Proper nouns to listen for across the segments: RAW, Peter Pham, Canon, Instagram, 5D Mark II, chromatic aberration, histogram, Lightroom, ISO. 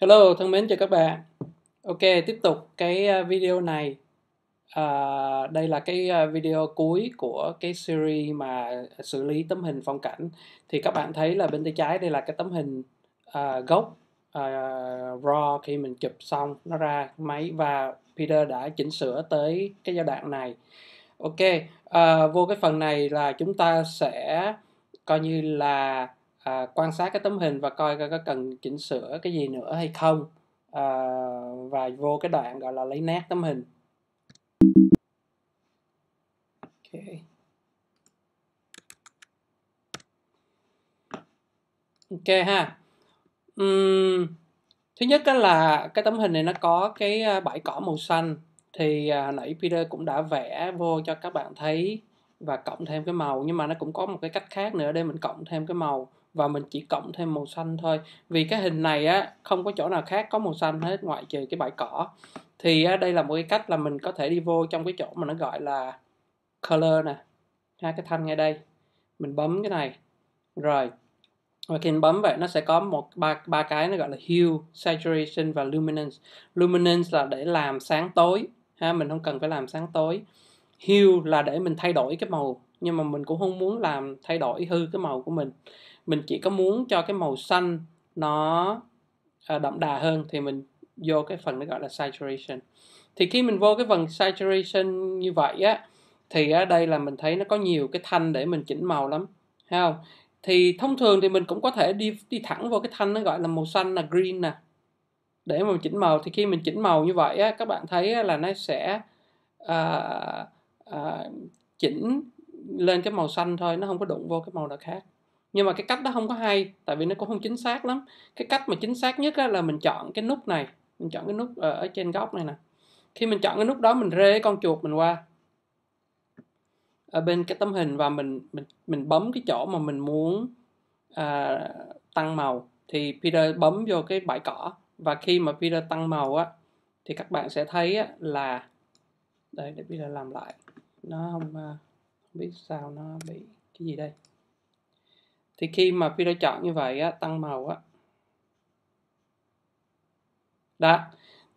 Hello, thân mến chào các bạn. Ok, tiếp tục cái video này. Đây là cái video cuối của cái series mà xử lý tấm hình phong cảnh. Thì các bạn thấy là bên tay trái đây là cái tấm hình gốc RAW khi mình chụp xong nó ra máy, và Peter đã chỉnh sửa tới cái giai đoạn này. Ok, vô cái phần này là chúng ta sẽ coi như là quan sát cái tấm hình và coi có cần chỉnh sửa cái gì nữa hay không, và vô cái đoạn gọi là lấy nét tấm hình. Okay. Ok ha. Thứ nhất là cái tấm hình này nó có cái bãi cỏ màu xanh, thì hồi nãy Peter cũng đã vẽ vô cho các bạn thấy và cộng thêm cái màu, nhưng mà nó cũng có một cái cách khác nữa để mình cộng thêm cái màu, và mình chỉ cộng thêm màu xanh thôi, vì cái hình này á không có chỗ nào khác có màu xanh hết ngoại trừ cái bãi cỏ. Thì á, đây là một cái cách là mình có thể đi vô trong cái chỗ mà nó gọi là color nè, hai cái thanh ngay đây, mình bấm cái này rồi, và khi mình bấm vậy nó sẽ có ba cái nó gọi là hue, saturation và luminance. Luminance là để làm sáng tối ha, mình không cần phải làm sáng tối. Hue là để mình thay đổi cái màu, nhưng mà mình cũng không muốn làm thay đổi hư cái màu của mình. Mình chỉ có muốn cho cái màu xanh nó đậm đà hơn thì mình vô cái phần nó gọi là saturation. Thì khi mình vô cái phần saturation như vậy á, thì ở đây là mình thấy nó có nhiều cái thanh để mình chỉnh màu lắm, thấy không? Thì thông thường thì mình cũng có thể đi thẳng vô cái thanh nó gọi là màu xanh là green nè, để mà mình chỉnh màu. Thì khi mình chỉnh màu như vậy á, các bạn thấy là nó sẽ chỉnh lên cái màu xanh thôi, nó không có đụng vô cái màu nào khác. Nhưng mà cái cách đó không có hay, tại vì nó cũng không chính xác lắm. Cái cách mà chính xác nhất là mình chọn cái nút này, mình chọn cái nút ở trên góc này nè. Khi mình chọn cái nút đó, mình rê con chuột mình qua ở bên cái tấm hình, và mình bấm cái chỗ mà mình muốn tăng màu. Thì Peter bấm vô cái bãi cỏ, và khi mà Peter tăng màu á, thì các bạn sẽ thấy á, là đây, để Peter làm lại, nó không biết sao nó bị cái gì đây. Thì khi mà Peter chọn như vậy á, tăng màu á, đó,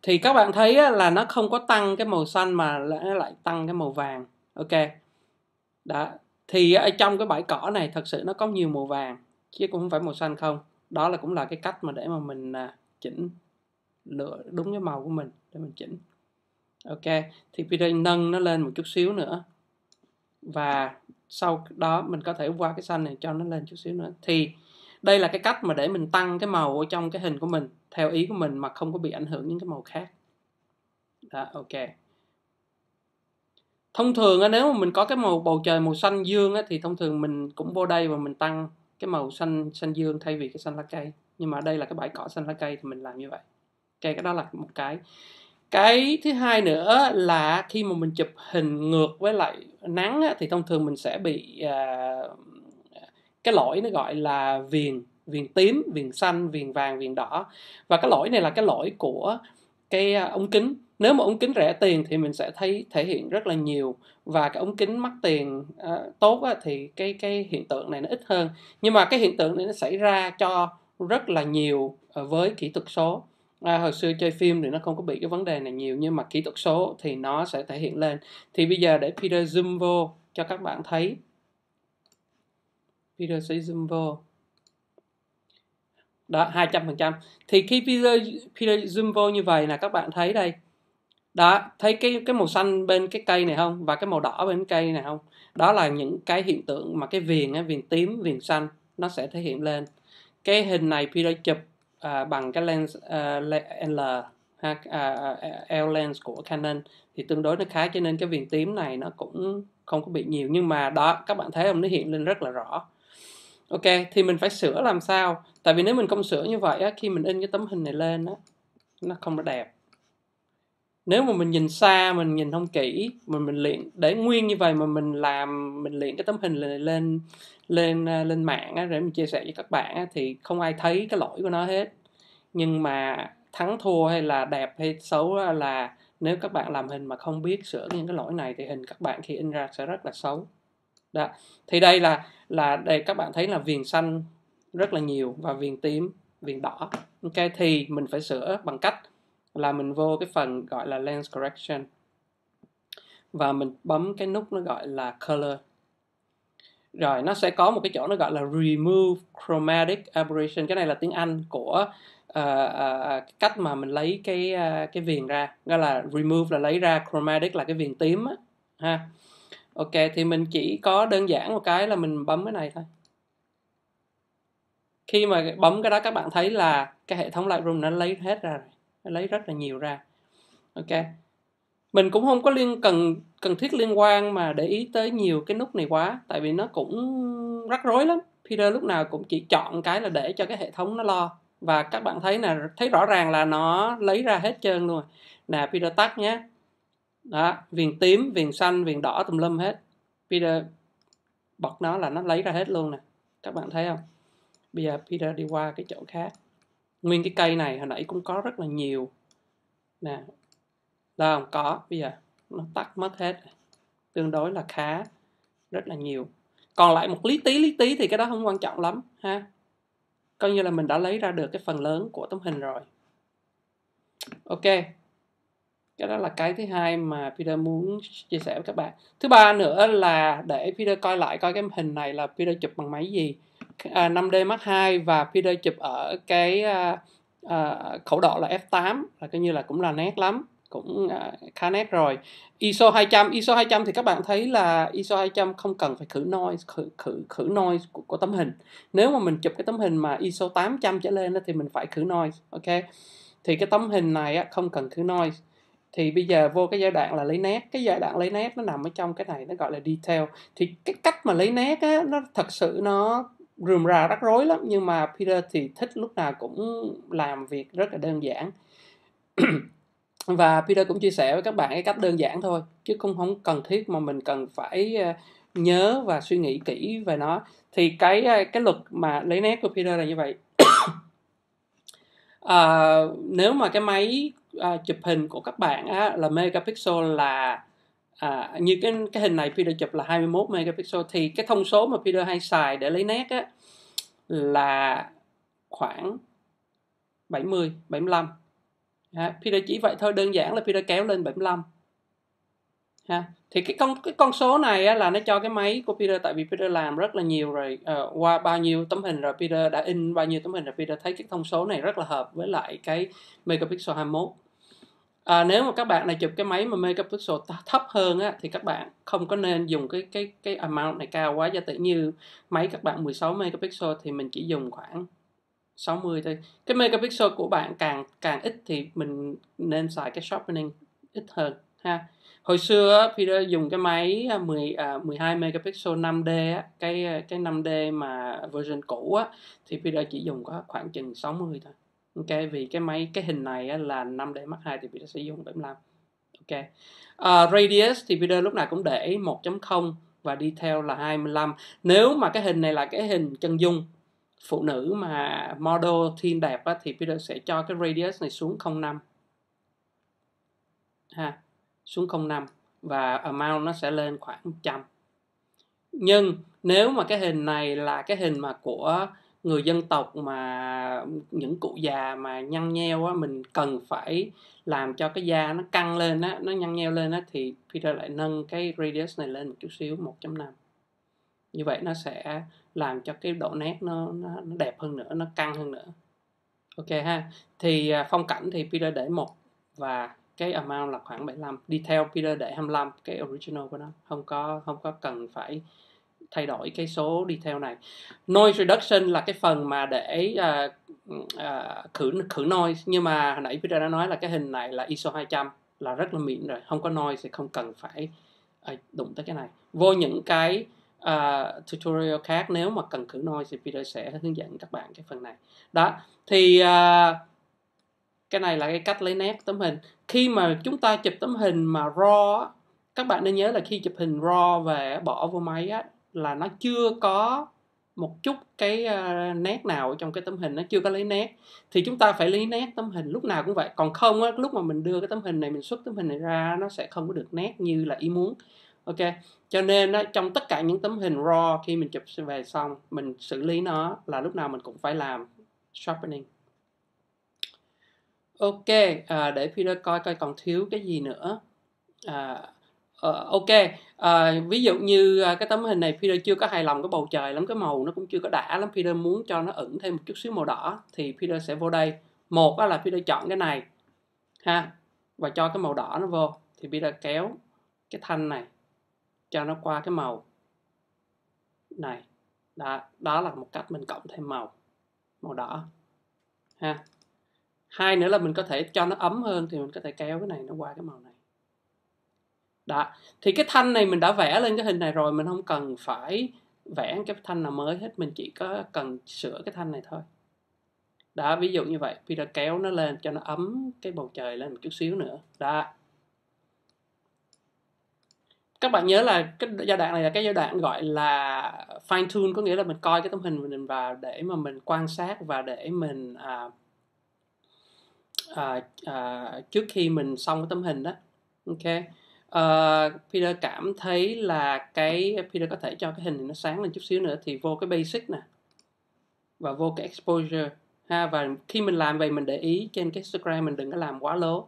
thì các bạn thấy á, là nó không có tăng cái màu xanh mà nó lại tăng cái màu vàng. Ok, đó, thì ở trong cái bãi cỏ này thật sự nó có nhiều màu vàng chứ cũng không phải màu xanh không. Đó là cũng là cái cách mà để mà mình chỉnh lựa đúng cái màu của mình để mình chỉnh. Ok, thì Peter nâng nó lên một chút xíu nữa, và sau đó mình có thể qua cái xanh này cho nó lên chút xíu nữa. Thì đây là cái cách mà để mình tăng cái màu ở trong cái hình của mình theo ý của mình mà không có bị ảnh hưởng những cái màu khác. Đó, ok. Thông thường nếu mà mình có cái màu bầu trời màu xanh dương thì thông thường mình cũng vô đây và mình tăng cái màu xanh dương thay vì cái xanh lá cây. Nhưng mà đây là cái bãi cỏ xanh lá cây thì mình làm như vậy. Ok, cái đó là một cái. Cái thứ hai nữa là khi mà mình chụp hình ngược với lại nắng thì thông thường mình sẽ bị cái lỗi nó gọi là viền tím, viền xanh, viền vàng, viền đỏ. Và cái lỗi này là cái lỗi của cái ống kính. Nếu mà ống kính rẻ tiền thì mình sẽ thấy thể hiện rất là nhiều, và cái ống kính mắc tiền tốt thì cái hiện tượng này nó ít hơn. Nhưng mà cái hiện tượng này nó xảy ra cho rất là nhiều với kỹ thuật số. Hồi xưa chơi phim thì nó không có bị cái vấn đề này nhiều, nhưng mà kỹ thuật số thì nó sẽ thể hiện lên. Thì bây giờ để Peter zoom vô cho các bạn thấy. Peter sẽ zoom vô. Đó, 200%. Thì khi Peter zoom vô như vậy là các bạn thấy đây. Đó, thấy cái màu xanh bên cái cây này không? Và cái màu đỏ bên cái cây này không? Đó là những cái hiện tượng mà cái viền tím, viền xanh nó sẽ thể hiện lên. Cái hình này Peter chụp bằng cái lens L lens của Canon thì tương đối nó khá, cho nên cái viền tím này nó cũng không có bị nhiều. Nhưng mà đó, các bạn thấy không, nó hiện lên rất là rõ. Ok, thì mình phải sửa làm sao, tại vì nếu mình không sửa như vậy á, khi mình in cái tấm hình này lên á, nó không có đẹp. Nếu mà mình nhìn xa, mình nhìn không kỹ, mình luyện để nguyên như vậy mà mình luyện cái tấm hình này lên mạng á, để mình chia sẻ với các bạn á, thì không ai thấy cái lỗi của nó hết. Nhưng mà thắng thua hay là đẹp hay xấu là nếu các bạn làm hình mà không biết sửa những cái lỗi này thì hình các bạn khi in ra sẽ rất là xấu. Đó. Thì đây là đây các bạn thấy là viền xanh rất là nhiều và viền tím viền đỏ. Ok, thì mình phải sửa bằng cách là mình vô cái phần gọi là lens correction và mình bấm cái nút nó gọi là color. Rồi nó sẽ có một cái chỗ nó gọi là remove chromatic aberration. Cái này là tiếng Anh của cách mà mình lấy cái viền ra. Nghĩa là remove là lấy ra, chromatic là cái viền tím á. Ha. Ok, thì mình chỉ có đơn giản một cái là mình bấm cái này thôi. Khi mà bấm cái đó các bạn thấy là cái hệ thống Lightroom nó lấy hết ra rồi. Nó lấy rất là nhiều ra. Ok. Mình cũng không có cần thiết liên quan mà để ý tới nhiều cái nút này quá. Tại vì nó cũng rắc rối lắm. Peter lúc nào cũng chỉ chọn cái là để cho cái hệ thống nó lo. Và các bạn thấy là thấy rõ ràng là nó lấy ra hết trơn luôn. Nè, Peter tắt nhé. Đó, viền tím, viền xanh, viền đỏ tùm lum hết. Peter bật nó là nó lấy ra hết luôn nè. Các bạn thấy không? Bây giờ Peter đi qua cái chỗ khác. Nguyên cái cây này hồi nãy cũng có rất là nhiều. Nè. Là không có, bây giờ nó tắt mất hết, tương đối là khá, rất là nhiều. Còn lại một lý tí thì cái đó không quan trọng lắm ha. Coi như là mình đã lấy ra được cái phần lớn của tấm hình rồi. Ok, cái đó là cái thứ hai mà Peter muốn chia sẻ với các bạn. Thứ ba nữa là để Peter coi lại coi cái hình này là Peter chụp bằng máy gì. 5D Mark II và Peter chụp ở cái khẩu độ là f8, là coi như là cũng là nét lắm, cũng khá nét rồi. ISO 200 thì các bạn thấy là ISO 200 không cần phải khử noise của tấm hình. Nếu mà mình chụp cái tấm hình mà ISO 800 trở lên thì mình phải khử noise. Ok, thì cái tấm hình này không cần khử noise. Thì bây giờ vô cái giai đoạn là lấy nét. Cái giai đoạn lấy nét nó nằm ở trong cái này, nó gọi là detail. Thì cái cách mà lấy nét á, nó thật sự nó rườm rà rắc rối lắm, nhưng mà Peter thì thích lúc nào cũng làm việc rất là đơn giản. Và Peter cũng chia sẻ với các bạn cái cách đơn giản thôi, chứ không cần thiết mà mình cần phải nhớ và suy nghĩ kỹ về nó. Thì cái luật mà lấy nét của Peter là như vậy. Nếu mà cái máy chụp hình của các bạn là megapixel là như cái hình này Peter chụp là 21 megapixel, thì cái thông số mà Peter hay xài để lấy nét là khoảng 70, 75. Peter chỉ vậy thôi, đơn giản là Peter kéo lên 75. Thì cái con số này là nó cho cái máy của Peter. Tại vì Peter làm rất là nhiều rồi, qua bao nhiêu tấm hình rồi, Peter đã in bao nhiêu tấm hình rồi, Peter thấy cái thông số này rất là hợp với lại cái megapixel 21. Nếu mà các bạn này chụp cái máy mà megapixel thấp hơn thì các bạn không có nên dùng cái amount này cao quá. Giả tự như máy các bạn 16 megapixel thì mình chỉ dùng khoảng 60 thôi. Cái megapixel của bạn càng ít thì mình nên xài cái sharpening ít hơn ha. Hồi xưa Peter dùng cái máy 12 megapixel 5D cái 5D mà version cũ thì Peter chỉ dùng có khoảng chừng 60 thôi. Ok, vì cái máy cái hình này là 5D Mark II thì Peter sẽ dùng 75. Ok. Radius thì Peter lúc nào cũng để 1.0 và detail là 25. Nếu mà cái hình này là cái hình chân dung phụ nữ mà model thiên đẹp thì Peter sẽ cho cái radius này xuống 0.5 ha, xuống 0.5 và amount nó sẽ lên khoảng 100. Nhưng nếu mà cái hình này là cái hình mà của người dân tộc, mà những cụ già mà nhăn nheo mình cần phải làm cho cái da nó căng lên nó nhăn nheo lên thì Peter lại nâng cái radius này lên một chút xíu, 1.5. Như vậy nó sẽ làm cho cái độ nét nó đẹp hơn nữa, nó căng hơn nữa. Ok ha. Thì phong cảnh thì Peter để 1 và cái amount là khoảng 75. Detail Peter để 25, cái original của nó. Không có cần phải thay đổi cái số detail này. Noise reduction là cái phần mà để khử noise. Nhưng mà hồi nãy Peter đã nói là cái hình này là ISO 200 là rất là mịn rồi. Không có noise thì không cần phải đụng tới cái này. Vô những cái tutorial khác nếu mà cần khử noise thì Peter sẽ hướng dẫn các bạn cái phần này. Đó, thì cái này là cái cách lấy nét tấm hình. Khi mà chúng ta chụp tấm hình mà RAW, các bạn nên nhớ là khi chụp hình RAW về bỏ vô máy là nó chưa có một chút cái nét nào trong cái tấm hình, nó chưa có lấy nét. Thì chúng ta phải lấy nét tấm hình lúc nào cũng vậy. Còn không lúc mà mình đưa cái tấm hình này, mình xuất tấm hình này ra, nó sẽ không có được nét như là ý muốn. Ok, cho nên trong tất cả những tấm hình RAW khi mình chụp về xong, mình xử lý nó là lúc nào mình cũng phải làm sharpening. Ok, để Peter coi còn thiếu cái gì nữa. Ví dụ như cái tấm hình này Peter chưa có hài lòng cái bầu trời lắm, cái màu nó cũng chưa có đã lắm, Peter muốn cho nó ẩn thêm một chút xíu màu đỏ thì Peter sẽ vô đây. Một là Peter chọn cái này ha, và cho cái màu đỏ nó vô, thì Peter kéo cái thanh này cho nó qua cái màu này. Đó là một cách mình cộng thêm màu đỏ ha. Hai nữa là mình có thể cho nó ấm hơn thì mình có thể kéo cái này nó qua cái màu này. Đó. Thì cái thanh này mình đã vẽ lên cái hình này rồi, mình không cần phải vẽ cái thanh nào mới hết, mình chỉ có cần sửa cái thanh này thôi. Đó, ví dụ như vậy, Peter kéo nó lên cho nó ấm cái bầu trời lên một chút xíu nữa. Đó. Các bạn nhớ là cái giai đoạn này là cái giai đoạn gọi là fine tune, có nghĩa là mình coi cái tấm hình mình vào để mà mình quan sát và để mình trước khi mình xong cái tấm hình đó. Ok. Peter cảm thấy là Peter có thể cho cái hình này nó sáng lên chút xíu nữa thì vô cái basic nè và vô cái exposure ha, và khi mình làm vậy mình để ý trên cái Instagram mình đừng có làm quá lố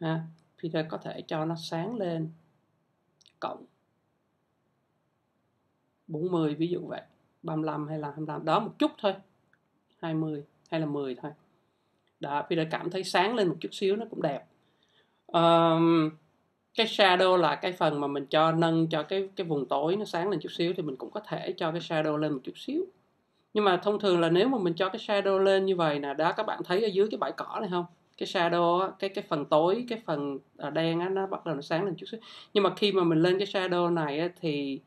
ha. Peter có thể cho nó sáng lên cộng 40 ví dụ vậy, 35 hay là 25 đó một chút thôi, 20 hay là 10 thôi. Đó, Peter cảm thấy sáng lên một chút xíu nó cũng đẹp. Cái shadow là cái phần mà mình cho nâng cho cái vùng tối nó sáng lên chút xíu, thì mình cũng có thể cho cái shadow lên một chút xíu. Nhưng mà thông thường là nếu mà mình cho cái shadow lên như vậy nè, đó các bạn thấy ở dưới cái bãi cỏ này không? Cái shadow, cái phần tối, cái phần đen á, nó bắt đầu nó sáng lên chút xíu. Nhưng mà khi mà mình lên cái shadow này á, thì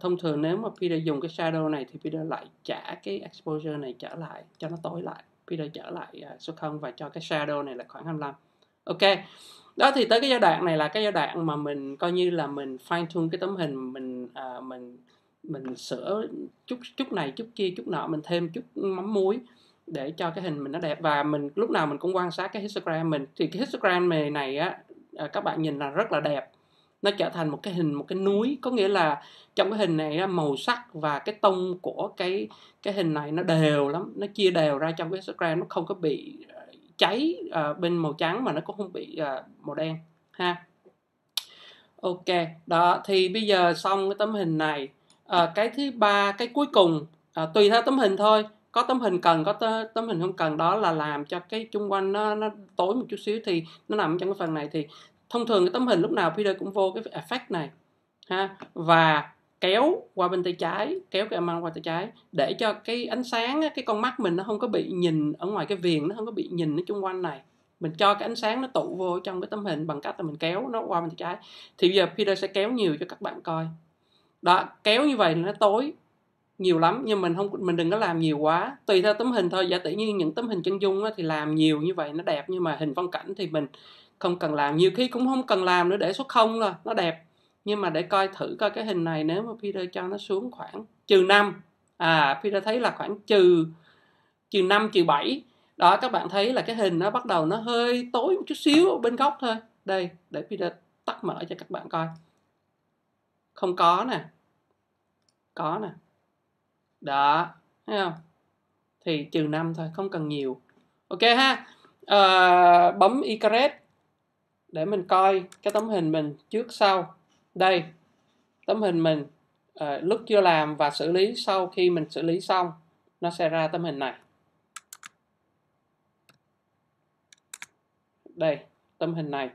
thông thường nếu mà Peter dùng cái shadow này thì Peter lại trả cái exposure này trở lại cho nó tối lại. Peter trở lại số 0 và cho cái shadow này là khoảng 25. Ok. Đó, thì tới cái giai đoạn này là cái giai đoạn mà mình coi như là mình fine tune cái tấm hình, mình sửa chút này chút kia chút nọ, mình thêm chút mắm muối để cho cái hình mình nó đẹp. Và mình lúc nào mình cũng quan sát cái histogram mình, thì cái histogram này á, các bạn nhìn là rất là đẹp, nó trở thành một cái hình, một cái núi, có nghĩa là trong cái hình này á, màu sắc và cái tông của cái hình này nó đều lắm, nó chia đều ra trong cái histogram, nó không có bị cháy bên màu trắng mà nó cũng không bị màu đen ha. Ok, đó thì bây giờ xong cái tấm hình này. Cái thứ ba, cái cuối cùng, tùy theo tấm hình thôi, có tấm hình cần, có tấm hình không cần, đó là làm cho cái chung quanh nó tối một chút xíu, thì nó nằm trong cái phần này. Thì thông thường cái tấm hình lúc nào Peter cũng vô cái effect này ha, và kéo qua bên tay trái, kéo cái amount qua tay trái để cho cái ánh sáng, cái con mắt mình nó không có bị nhìn ở ngoài cái viền, nó không có bị nhìn ở chung quanh này. Mình cho cái ánh sáng nó tụ vô trong cái tấm hình bằng cách là mình kéo nó qua bên tay trái. Thì bây giờ Peter sẽ kéo nhiều cho các bạn coi. Đó, kéo như vậy nó tối nhiều lắm, nhưng mình đừng có làm nhiều quá, tùy theo tấm hình thôi. Giả tỷ như những tấm hình chân dung thì làm nhiều như vậy nó đẹp, nhưng mà hình phong cảnh thì mình không cần làm, nhiều khi cũng không cần làm nữa, để số 0 là nó đẹp. Nhưng mà để coi thử coi cái hình này, nếu mà Peter cho nó xuống khoảng trừ 5, Peter thấy là khoảng trừ 5, trừ 7. Đó, các bạn thấy là cái hình nó bắt đầu nó hơi tối một chút xíu bên góc thôi. Đây, để Peter tắt mở cho các bạn coi. Không có nè, có nè. Đó, thấy không? Thì trừ 5 thôi, không cần nhiều. Ok ha, bấm Icaret để mình coi cái tấm hình mình trước sau. Đây, tấm hình mình lúc chưa làm và xử lý, sau khi mình xử lý xong, nó sẽ ra tấm hình này. Đây, tấm hình này.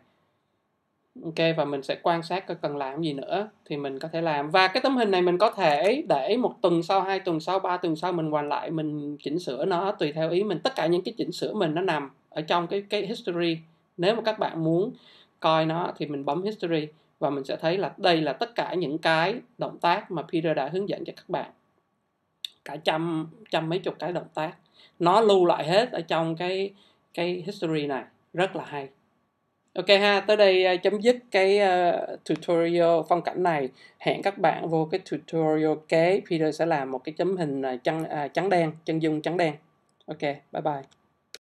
Ok, và mình sẽ quan sát coi cần làm gì nữa thì mình có thể làm. Và cái tấm hình này mình có thể để 1 tuần sau, 2 tuần sau, 3 tuần sau mình hoàn lại, mình chỉnh sửa nó tùy theo ý mình. Tất cả những cái chỉnh sửa mình nó nằm ở trong cái history. Nếu mà các bạn muốn coi nó thì mình bấm history và mình sẽ thấy là đây là tất cả những cái động tác mà Peter đã hướng dẫn cho các bạn. Cả trăm mấy chục cái động tác. Nó lưu lại hết ở trong cái history này. Rất là hay. Ok ha, tới đây chấm dứt cái tutorial phong cảnh này. Hẹn các bạn vô cái tutorial kế. Peter sẽ làm một cái chấm hình trắng đen, chân dung trắng đen. Ok, bye bye.